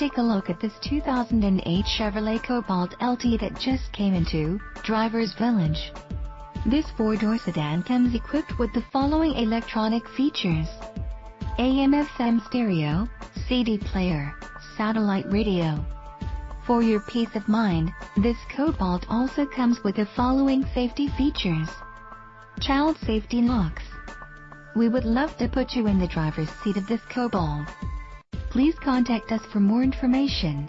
Take a look at this 2008 Chevrolet Cobalt LT that just came into Driver's Village. This four-door sedan comes equipped with the following electronic features: AM/FM stereo, CD player, satellite radio. For your peace of mind, this Cobalt also comes with the following safety features: child safety locks. We would love to put you in the driver's seat of this Cobalt. Please contact us for more information.